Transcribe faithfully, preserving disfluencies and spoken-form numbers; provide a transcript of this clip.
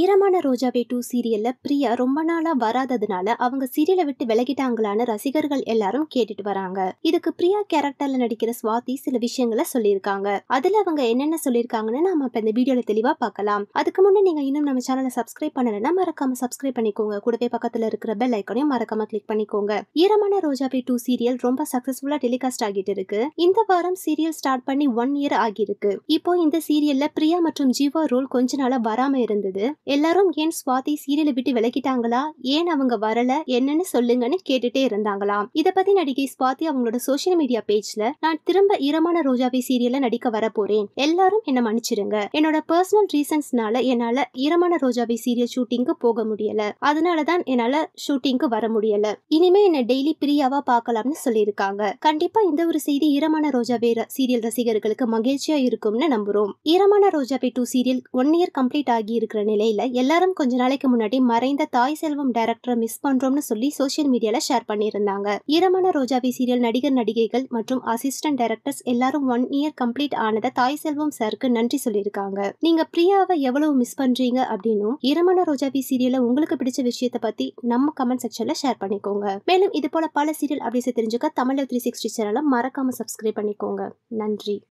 ஈரமான ரோஜாவே டூ சீரியல்ல பிரியா ரொம்ப நாளா வராததுனால அவங்க சீரியலை விட்டு விலகிட்டாங்களான்னு ரசிகர்கள் எல்லாரும் கேட்டுட்டு வராங்க. இதுக்கு பிரியா கேரக்டர்ல நடிக்கிற ஸ்வாதி சில விஷயங்களை சொல்லியிருக்காங்க. அதுல அவங்க என்னென்ன சொல்லியிருக்காங்கன்னு நாம இப்ப இந்த வீடியோல தெளிவா பார்க்கலாம். அதுக்கு முன்னே நீங்க இன்னும் நம்ம சேனலை சப்ஸ்கிரைப் பண்ணலன்னா மறக்காம சப்ஸ்கிரைப் பண்ணிக்கோங்க. கூடவே பக்கத்துல இருக்கிற பெல் ஐக்கனையும் மறக்காம கிளிக் பண்ணிக்கோங்க. ஈரமான ரோஜாவே டூ சீரியல் ரொம்ப சக்சஸ்ஃபுல்லா டெலிகாஸ்ட் ஆகிட்டு இருக்கு. இந்த வாரம் சீரியல் ஸ்டார்ட் பண்ணி ஒன் இயர் ஆகியிருக்கு. இப்போ இந்த சீரியல்ல பிரியா மற்றும் ஜீவா ரோல் கொஞ்ச நாளா வராம இருந்தது. எல்லாரும் ஏன் ஸ்வாதி சீரியலை விட்டு விலகிட்டாங்களா, ஏன் அவங்க வரல, என்னன்னு சொல்லுங்கன்னு கேட்டுட்டே இருந்தாங்களாம். இத பத்தி நடிகை ஸ்வாதி அவங்களோட சோசியல் மீடியா பேஜ்ல, நான் திரும்ப ஈரமான ரோஜாவே சீரியல்ல நடிக்க வர போறேன், எல்லாரும் என்ன மன்னிச்சிடுங்க, என்னோட பர்சனல் ரீசன்ஸ்னால என்னால ஈரமான ரோஜாவே சீரியல் ஷூட்டிங்கு போக முடியல, அதனாலதான் என்னால ஷூட்டிங்கு வர முடியல, இனிமே என்ன டெய்லி பிரியாவா பாக்கலாம்னு சொல்லியிருக்காங்க. கண்டிப்பா இந்த ஒரு செய்தி ஈரமான ரோஜாவே சீரியல் ரசிகர்களுக்கு மகிழ்ச்சியா இருக்கும்னு நம்புறோம். Eeramana Rojave two serial one year complete ஆகி இருக்கிற நிலையில எல்லாரும் கொஞ்ச நாளைக்கு முன்னாடி மறைந்த தாய் செல்வம் டைரக்டரை மிஸ் பண்றோம்னு சொல்லி சோசியல் மீடியால ஷேர் பண்ணியிருந்தாங்க. ஈரமான ரோஜாவே சீரியல் நடிகர் நடிகைகள் மற்றும் அசிஸ்டன்ட் டைரக்டர்ஸ் எல்லாரும் ஒன் இயர் கம்ப்ளீட் ஆனத தாய் செல்வம் சாருக்கு நன்றி சொல்லியிருக்காங்க. நீங்க பிரியாவை எவ்வளவு மிஸ் பண்றீங்க அப்படின்னு ஈரமான ரோஜாவே சீரியல்ல உங்களுக்கு பிடிச்ச விஷயத்த பத்தி நம்ம கமெண்ட் செக்ஷன்ல ஷேர் பண்ணிக்கோங்க. மேலும் இது போல பல சீரியல் அப்டேட்ஸ் தெரிஞ்சுக்க தமிழ் த்ரீ சிக்ஸ்டி சேனலை மறக்காம சப்ஸ்கிரைப் பண்ணிக்கோங்க. நன்றி.